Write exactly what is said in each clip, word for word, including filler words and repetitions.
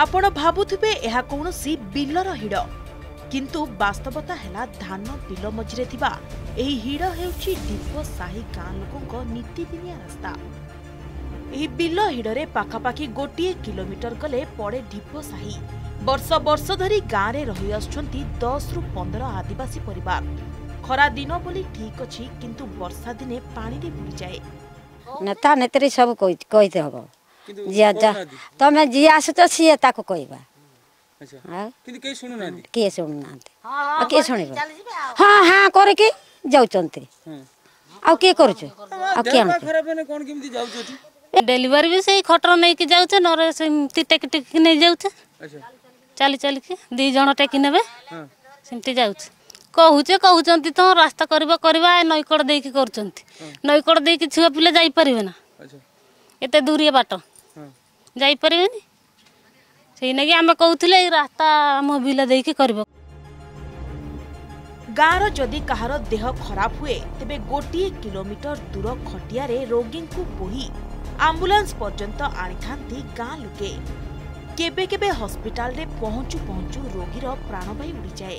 आपण भाबुथिबे एहा कोनोसी बिलर हिड, किंतु वास्तवता हेला धान बिल मझिरे थिबा एही हिड हेउची दीप साही गां लोकंक नीतिदिनिया रास्ता। एही बिल हिडरे पाखापाखि गोटिए किलोमीटर गले पड़े ढीप साही। वर्ष वर्ष धरी गाँव में रही आसुछंती दस रु पंदर आदिवासी परिवार। खरा दिन बोली ठीक अछि, किंतु वर्षा दिने पानी रे बुडी जाए। नेता नेत्री सब कोइ कहते हबो जिया तमे जिया आसु त सिए ताको कहबा। अच्छा, किंतु के सुनु ना के सुनु ना आ के सुनिबो। हां हां करे के जाउचंती आ के करूछ आ के हम खराब ने कोन किमती जाउछती डिलीवरी भी सही खटर नै के जाउछ न रे सेमती टेक टेक नै जाउछ। अच्छा, चली चली के दी जण टेक नेबे। हां सेमती जाउछ कहूचे कहते तो रास्ता करवा करवा नईकड़ देकी करचंती नईकड़ देकी छुआ पिले जाई परिवे ना। अच्छा, एते दूरिया बाट जाई परिवे नी सेही नगे हम कहउथिले रास्ता हम बिला देकी करबो। गारो जदी कहारो देह खराब हुए तबे गोटिए किलोमीटर दूर खटिया रे रोगी को बोही एम्बुलेंस पर्यंत आनी थांती गां लोके। केबे केबे हॉस्पिटल रे पहुंचू पहुंचू रोगीर प्राणवायु उड़ी जाए।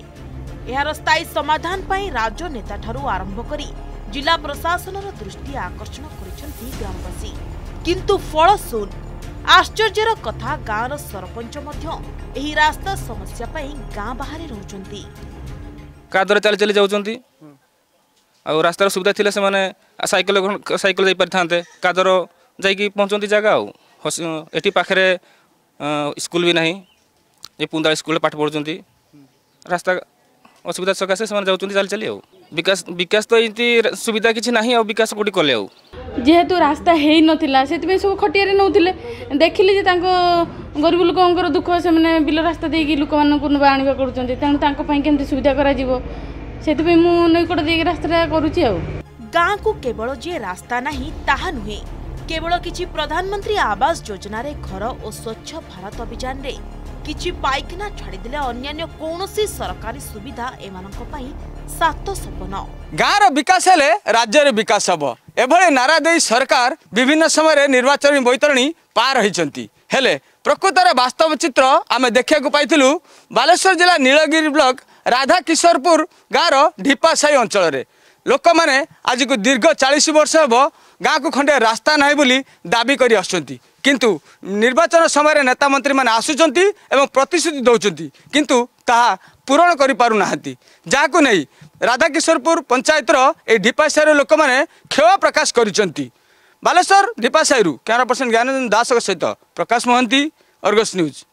यार स्थायी समाधान पाई राज्य नेता ठारू आरंभ करी जिला प्रशासन दृष्टि आकर्षण करिसंती ग्रामवासी, किंतु फल शून्य। आश्चर्यर कथा गाँव सरपंच मध्य एही रास्ता समस्या पाई गाँ बाहर रहउचंती। कादर चल चली जाउचंती आ रास्ता सुविधा थिले से माने साइकिल साइकिल जाई परथांते कादर जाई कि पहुचंती जागा। आ एठी पाखरे स्कूल भी नहीं, ये पुंदा स्कूल पाठ पढ़ुचंती। रास्ता असुविधा सकाशे से चल चली आओ विकास विकास तो इतनी सुविधा किसी ना विकास कौटी कले जेहेतु रास्ता है ना से सब खटिया नौ देखिले गरीब लोक दुख से मैंने बिल रास्ता देकी लोक माना आने कर सुविधा करईकट देख रास्ता करुच्ची। गाँ को केवल जे रास्ता नहीं ताहा नुहे, केवल किसी प्रधानमंत्री आवास योजना रे घर और स्वच्छ भारत अभियान रे किछि पाइखाना छाड़ीदे अन्य कौन सरकारी सुविधा एमानकपाई सात सपन। गाँव विकास हेले राज्य विकास हम एभले नारा दे सरकार विभिन्न समय निर्वाचन बैतरणी पार होती हेले प्रकृतर वास्तव चित्र आम देखा पाइलु बालेश्वर जिला नीलगिरी ब्लॉक राधा किशोरपुर गाँव ढीपासाही अंचल रे लोक मैंने आज को दीर्घ चालीस वर्ष हम गाँ को खंडे रास्ता ना बोली दाबी कर आसुंती, किंतु निर्वाचन समय नेता मंत्री मैंने आसुंती एवं प्रतिश्रुति दौरान किंतु ताहा पूरण कर पारु नाहंती। जाको नहीं राधाकिशोरपुर पंचायतर ए ढीपासाही लोक मैंने क्षोभ प्रकाश करिसंती। बालेश्वर ढीपासाही कैमरा पर्सन ज्ञानरंजन दास सहित प्रकाश महांती, अर्गस न्यूज।